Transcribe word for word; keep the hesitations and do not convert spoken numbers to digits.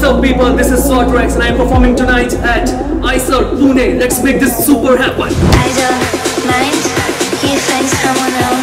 What's up people, this is Swattrex and I am performing tonight at I I S E R Pune. Let's make this super happen. I don't mind if I'm someone else.